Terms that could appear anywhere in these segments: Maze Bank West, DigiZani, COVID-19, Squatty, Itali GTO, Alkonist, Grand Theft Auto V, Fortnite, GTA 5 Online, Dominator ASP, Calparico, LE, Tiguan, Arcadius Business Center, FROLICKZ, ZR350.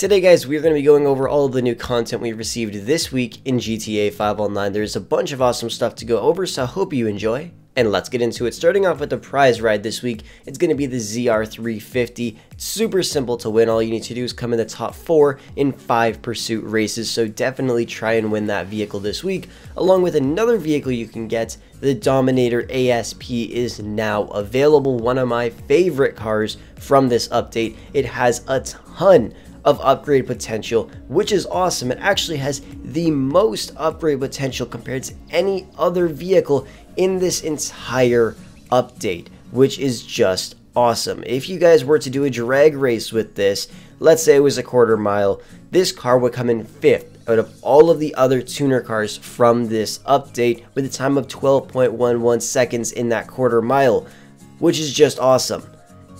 Today, guys, we're going to be going over all of the new content we received this week in GTA 5 Online. There's a bunch of awesome stuff to go over, so I hope you enjoy. And let's get into it. Starting off with the prize ride this week, it's going to be the ZR350. It's super simple to win. All you need to do is come in the top 4 in 5 pursuit races, so definitely try and win that vehicle this week. Along with another vehicle you can get, the Dominator ASP is now available. One of my favorite cars from this update. It has a ton of upgrade potential, which is awesome. It actually has the most upgrade potential compared to any other vehicle in this entire update, which is just awesome. If you guys were to do a drag race with this, let's say it was a quarter mile, this car would come in 5th out of all of the other tuner cars from this update with a time of 12.11 seconds in that quarter mile, which is just awesome.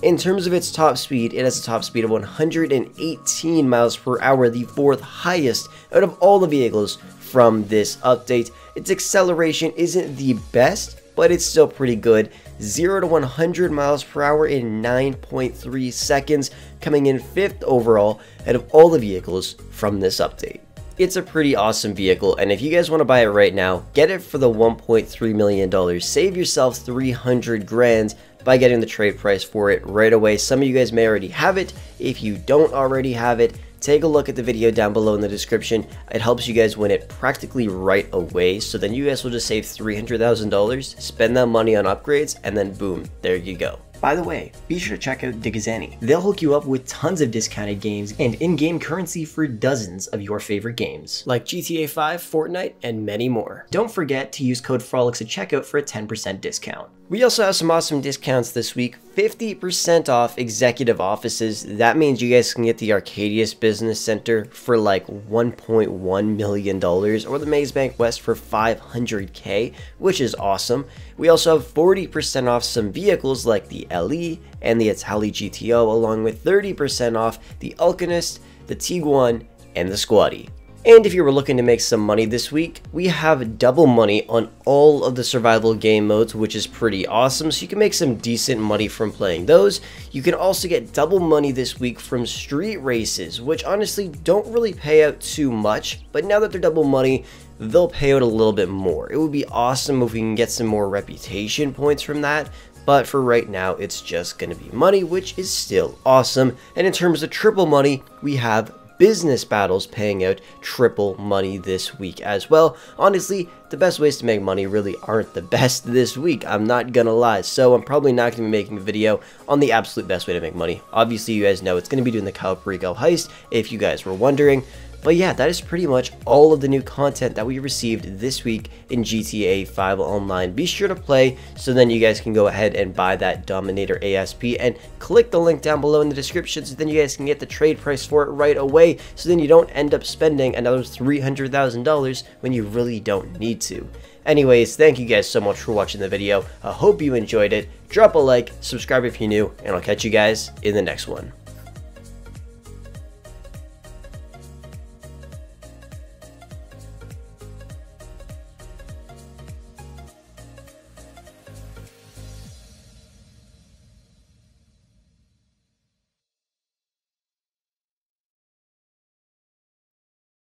In terms of its top speed, it has a top speed of 118 miles per hour, the 4th highest out of all the vehicles from this update. Its acceleration isn't the best, but it's still pretty good. 0 to 100 miles per hour in 9.3 seconds, coming in 5th overall out of all the vehicles from this update. It's a pretty awesome vehicle, and if you guys want to buy it right now, get it for the $1.3 million. Save yourself 300 grand. By getting the trade price for it right away. Some of you guys may already have it. If you don't already have it, take a look at the video down below in the description. It helps you guys win it practically right away, so then you guys will just save $300,000, spend that money on upgrades, and then boom, there you go. By the way, be sure to check out DigiZani. They'll hook you up with tons of discounted games and in-game currency for dozens of your favorite games, like GTA 5, Fortnite, and many more. Don't forget to use code FROLICKZ at checkout for a 10% discount. We also have some awesome discounts this week. 50% off executive offices. That means you guys can get the Arcadius Business Center for like $1.1 million or the Maze Bank West for $500K, which is awesome. We also have 40% off some vehicles like the LE and the Itali GTO, along with 30% off the Alkonist, the Tiguan, and the Squatty. And if you were looking to make some money this week, we have double money on all of the survival game modes, which is pretty awesome, so you can make some decent money from playing those. You can also get double money this week from street races, which honestly don't really pay out too much, but now that they're double money, they'll pay out a little bit more. It would be awesome if we can get some more reputation points from that, but for right now, it's just going to be money, which is still awesome. And in terms of triple money, we have business battles paying out triple money this week as well. Honestly, the best ways to make money really aren't the best this week, I'm not gonna lie, so I'm probably not gonna be making a video on the absolute best way to make money. Obviously, you guys know it's gonna be doing the Calparico heist, if you guys were wondering. But yeah, that is pretty much all of the new content that we received this week in GTA 5 Online. Be sure to play so then you guys can go ahead and buy that Dominator ASP and click the link down below in the description so then you guys can get the trade price for it right away so then you don't end up spending another $300,000 when you really don't need to. Anyways, thank you guys so much for watching the video. I hope you enjoyed it. Drop a like, subscribe if you're new, and I'll catch you guys in the next one.